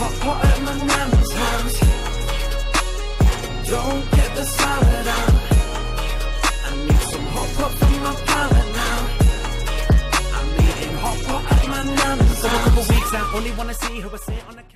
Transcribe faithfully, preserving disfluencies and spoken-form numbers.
Hot water in my nanny's hands. Don't get the salad out. I need some hot pot from my palate now. I'm eating hot pot at my nanny's house. Couple weeks now, only wanna see her sit on the couch.